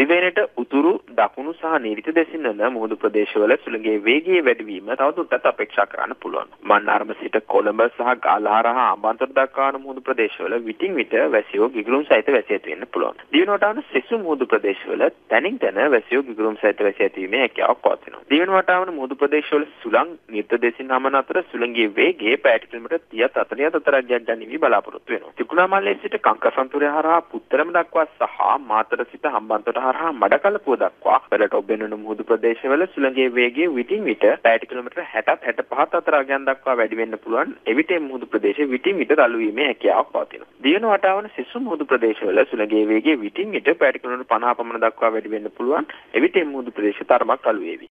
දිවයිනට උතුරු දකුණු සහ නීරිත දෙසින් යන මුහුදු ප්‍රදේශවල සුළඟේ වේගයේ වැඩිවීම තවදුරටත් අපේක්ෂා කරන්න පුළුවන්. මන්නාරම සිට කොළඹ සහ ගාල්හාර හා අම්බන්තොට දක්වාන මුහුදු ප්‍රදේශවල විටින් විට වැසියෝ ගිගලුම් සහිත වැසි ඇති වෙන්න පුළුවන්. දිවයිනට වන සෙසු මුහුදු ප්‍රදේශවල තැනින් තැන වැසියෝ ගිගලුම් සහිත වැසි ඇතිවීමේ හැකියාවක් පවතිනවා. දිවයිනට වන මුහුදු ප්‍රදේශවල සුළං නීරිත දෙසින් හමන අතර සුළඟේ වේගය පැයට කිලෝමීටර් 30 40 අතර යන්න බලාපොරොත්තු වෙනවා. තිකුණාමල්ලේ සිට කංකසන්තුරය හරහා පුත්තරම දක්වා සහ මාතර සිට අම්බන්තොට මඩකලපුව දක්වා වලට ඔබෙනුණු මුහුදු ප්‍රදේශවල සුළඟේ වේගය විටින් විට 60 කිලෝමීටර 60ත් 65 අතර ගියන් දක්වා වැඩි වෙන්න පුළුවන්. එවිට මුහුදු ප්‍රදේශයේ විටින් විට රළු වීමේ හැකියාවක් පවතිනවා. දියුණු වටාවන සිසු මුහුදු ප්‍රදේශවල සුළඟේ වේගය විටින් විට 50 කිලෝමීටර 50 පමණ දක්වා වැඩි වෙන්න පුළුවන්. එවිට මුහුදු ප්‍රදේශ තරමක් රළු වේවි.